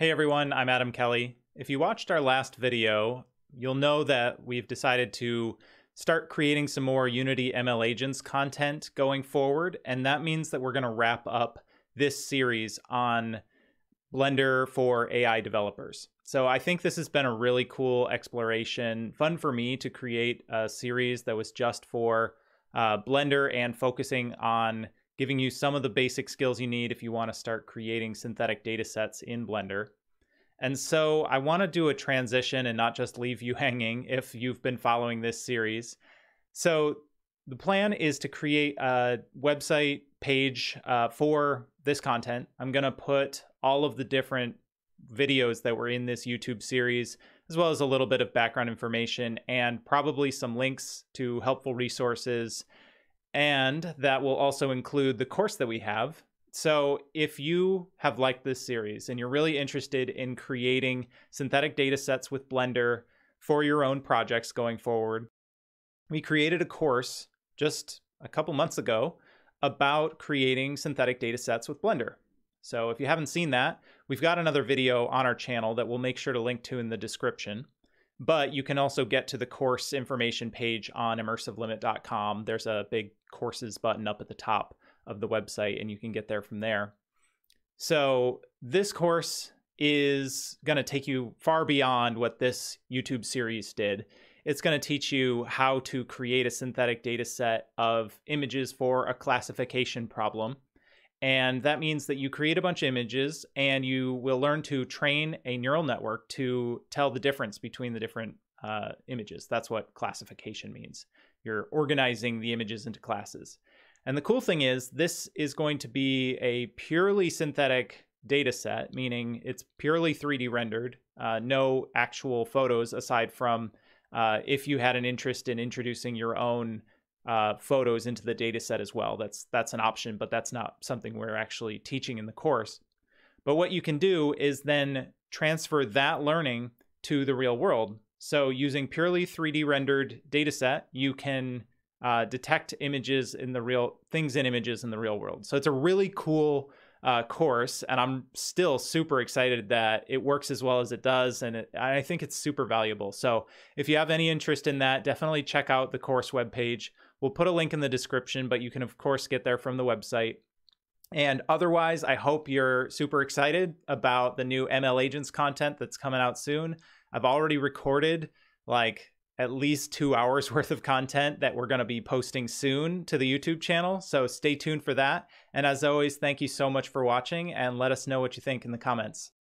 Hey everyone, I'm Adam Kelly. If you watched our last video, you'll know that we've decided to start creating some more Unity ML Agents content going forward, and that means that we're going to wrap up this series on Blender for AI developers. So I think this has been a really cool exploration, fun for me to create a series that was just for Blender and focusing on giving you some of the basic skills you need if you want to start creating synthetic data sets in Blender. And so I want to do a transition and not just leave you hanging if you've been following this series. So the plan is to create a website page for this content. I'm going to put all of the different videos that were in this YouTube series, as well as a little bit of background information and probably some links to helpful resources. And that will also include the course that we have. So if you have liked this series and you're really interested in creating synthetic data sets with Blender for your own projects going forward, we created a course just a couple months ago about creating synthetic data sets with Blender. So if you haven't seen that, we've got another video on our channel that we'll make sure to link to in the description. But you can also get to the course information page on immersivelimit.com. There's a big courses button up at the top of the website, and you can get there from there. So this course is going to take you far beyond what this YouTube series did. It's going to teach you how to create a synthetic data set of images for a classification problem. And that means that you create a bunch of images and you will learn to train a neural network to tell the difference between the different images. That's what classification means. You're organizing the images into classes. And the cool thing is this is going to be a purely synthetic data set, meaning it's purely 3D rendered, no actual photos aside from if you had an interest in introducing your own photos into the data set as well. That's an option, but that's not something we're actually teaching in the course. But what you can do is then transfer that learning to the real world. So using purely 3D rendered data set, you can detect things in images in the real world. So it's a really cool course, and I'm still super excited that it works as well as it does, and I think it's super valuable. So if you have any interest in that, definitely check out the course webpage. We'll put a link in the description, but you can, of course, get there from the website. And otherwise, I hope you're super excited about the new ML Agents content that's coming out soon. I've already recorded like at least 2 hours worth of content that we're going to be posting soon to the YouTube channel. So stay tuned for that. And as always, thank you so much for watching, and let us know what you think in the comments.